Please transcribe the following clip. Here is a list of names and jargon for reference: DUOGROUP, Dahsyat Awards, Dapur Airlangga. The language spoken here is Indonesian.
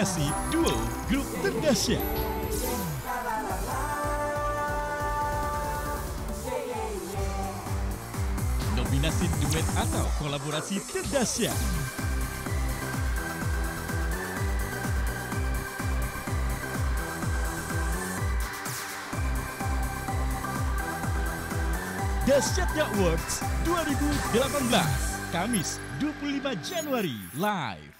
nominasi duo grup terdahsyat. Nominasi duet atau kolaborasi terdahsyat. Dahsyat Awards 2018, Kamis 25 Januari, live.